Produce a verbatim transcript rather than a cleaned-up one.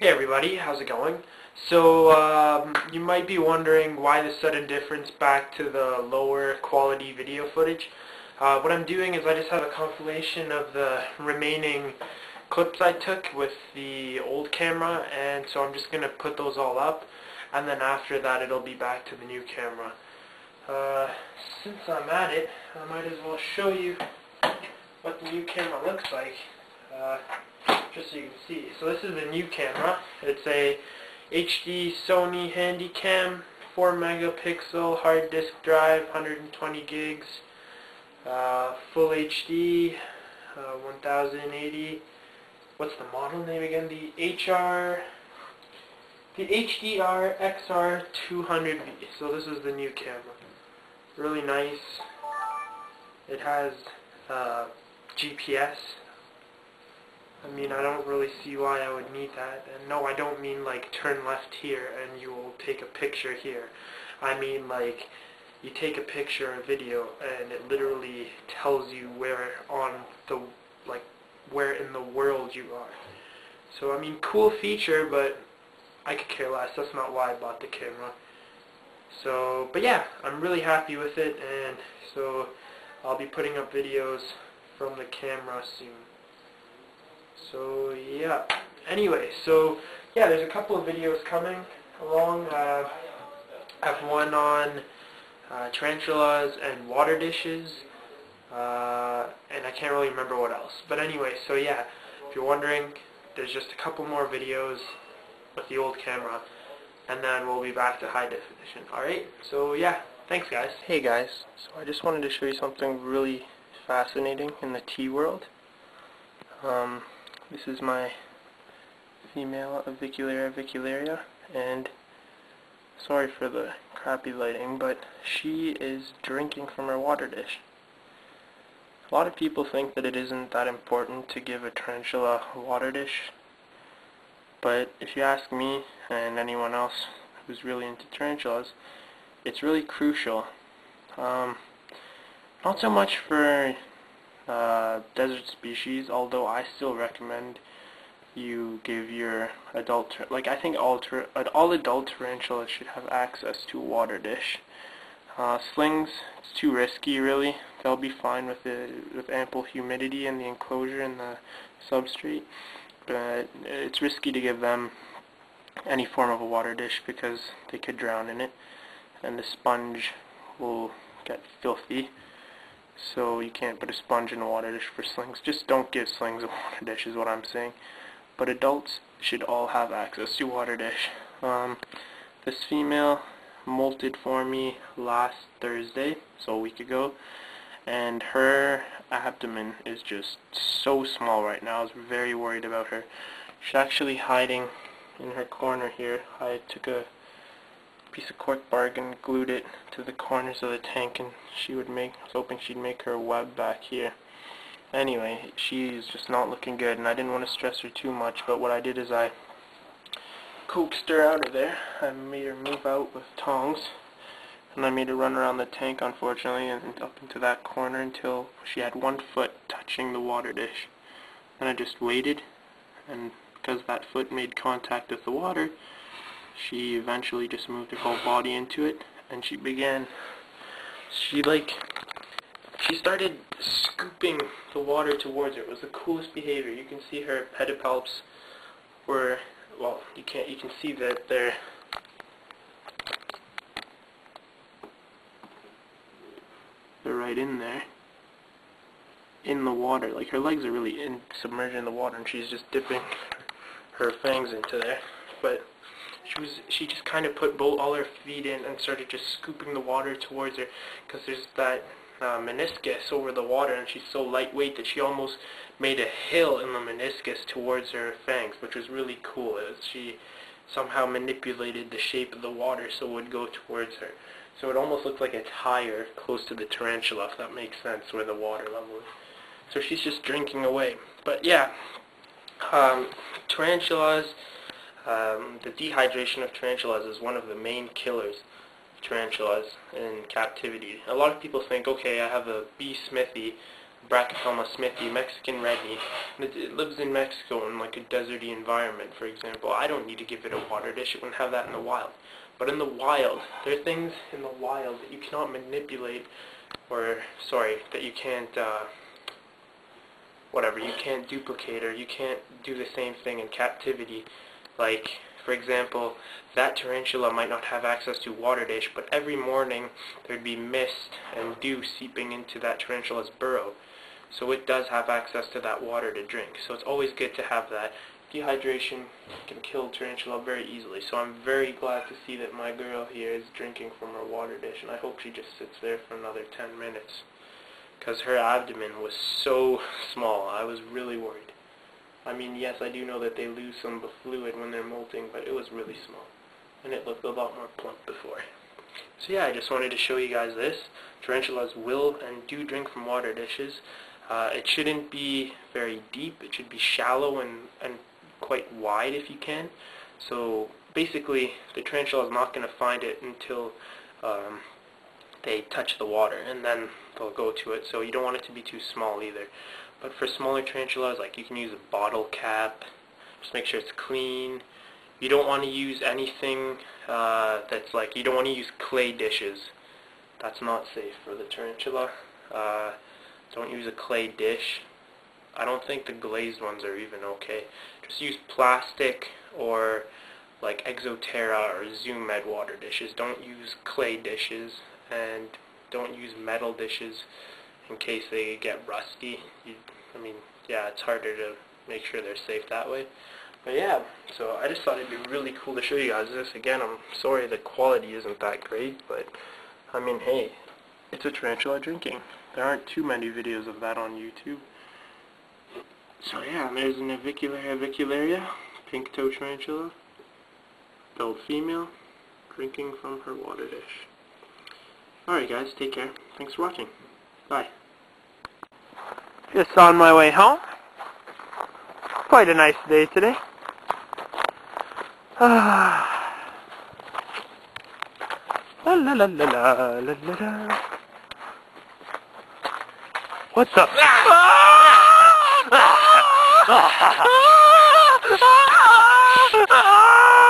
Hey everybody, how's it going? So um, you might be wondering why the sudden difference back to the lower quality video footage. Uh, what I'm doing is I just have a compilation of the remaining clips I took with the old camera, and so I'm just going to put those all up, and then after that it'll be back to the new camera. Uh, since I'm at it, I might as well show you what the new camera looks like. Uh, just so you can see. So this is the new camera. It's a H D Sony Handycam, four megapixel hard disk drive, one hundred twenty gigs, uh, full H D, uh, ten eighty. What's the model name again? The H R, the H D R X R two hundred V. So this is the new camera. Really nice. It has uh, G P S. I mean, I don't really see why I would need that. And no, I don't mean like turn left here and you will take a picture here. I mean like you take a picture or a video and it literally tells you where on the like where in the world you are. So I mean, cool feature, but I could care less. That's not why I bought the camera. So, but yeah, I'm really happy with it, and so I'll be putting up videos from the camera soon. So yeah, anyway, so yeah, there's a couple of videos coming along. uh, I have one on uh, tarantulas and water dishes, uh, and I can't really remember what else, but anyway, so yeah, if you're wondering, there's just a couple more videos with the old camera, and then we'll be back to high definition. Alright, so yeah, thanks guys. Hey guys, so I just wanted to show you something really fascinating in the tea world. Um, This is my female Avicularia avicularia, and sorry for the crappy lighting, but she is drinking from her water dish. A lot of people think that it isn't that important to give a tarantula a water dish, but if you ask me and anyone else who's really into tarantulas, it's really crucial. Um, not so much for Uh, desert species, although I still recommend you give your adult, like I think all, all adult tarantulas should have access to a water dish. Uh, slings, it's too risky really. They'll be fine with the, with ample humidity in the enclosure and the substrate, but it's risky to give them any form of a water dish because they could drown in it, and the sponge will get filthy. So you can't put a sponge in a water dish for slings. Just don't give slings a water dish is what I'm saying. But adults should all have access to water dish. Um, this female molted for me last Thursday, so a week ago, and her abdomen is just so small right now. I was very worried about her. She's actually hiding in her corner here. I took a piece of cork bark and glued it to the corners of the tank, and she would make, I was hoping she'd make her web back here. Anyway, she's just not looking good, and I didn't want to stress her too much, but what I did is I coaxed her out of there. I made her move out with tongs, and I made her run around the tank, unfortunately, and up into that corner until she had one foot touching the water dish. Then I just waited, and because that foot made contact with the water, she eventually just moved her whole body into it, and she began, she like, she started scooping the water towards her. It was the coolest behavior. You can see her pedipalps were, well, you can't, you can see that they're, they're right in there, in the water. Like, her legs are really in, submerged in the water, and she's just dipping her fangs into there, but She, was, she just kind of put both, all her feet in and started just scooping the water towards her, because there's that uh, meniscus over the water, and she's so lightweight that she almost made a hill in the meniscus towards her fangs, which was really cool. It was, she somehow manipulated the shape of the water so it would go towards her. So it almost looked like a tire close to the tarantula, if that makes sense, where the water level is. So she's just drinking away. But yeah, um, tarantulas... Um, the dehydration of tarantulas is one of the main killers of tarantulas in captivity. A lot of people think, okay, I have a B. smithi, Brachypelma smithi, Mexican redhead, and it, it lives in Mexico in like a deserty environment, for example. I don't need to give it a water dish, it wouldn't have that in the wild. But in the wild, there are things in the wild that you cannot manipulate, or, sorry, that you can't, uh, whatever, you can't duplicate, or you can't do the same thing in captivity. Like, for example, that tarantula might not have access to water dish, but every morning there'd be mist and dew seeping into that tarantula's burrow. So it does have access to that water to drink. So it's always good to have that. Dehydration can kill tarantula very easily. So I'm very glad to see that my girl here is drinking from her water dish, and I hope she just sits there for another ten minutes. Because her abdomen was so small, I was really worried. I mean, yes, I do know that they lose some fluid when they're molting, but it was really small. And it looked a lot more plump before. So yeah, I just wanted to show you guys this. Tarantulas will and do drink from water dishes. Uh, it shouldn't be very deep. It should be shallow and, and quite wide if you can. So basically, the tarantula is not going to find it until um, they touch the water, and then they'll go to it. So you don't want it to be too small either. But for smaller tarantulas, like, you can use a bottle cap. Just make sure it's clean. You don't want to use anything uh, that's like, you don't want to use clay dishes. That's not safe for the tarantula. Uh, don't use a clay dish. I don't think the glazed ones are even okay. Just use plastic or like Exoterra or Zoo Med water dishes. Don't use clay dishes, and don't use metal dishes in case they get rusty. You, I mean, yeah, it's harder to make sure they're safe that way. But yeah, so I just thought it'd be really cool to show you guys this. Again, I'm sorry the quality isn't that great, but I mean, hey, it's a tarantula drinking. There aren't too many videos of that on YouTube. So yeah, there's an Avicularia avicularia, pink toe tarantula, adult female, drinking from her water dish. Alright guys, take care. Thanks for watching. Bye. Just on my way home. Quite a nice day today. Ah. La la la la la la la. What the? Ah! Ah! Ah! Ah! Ah! Ah!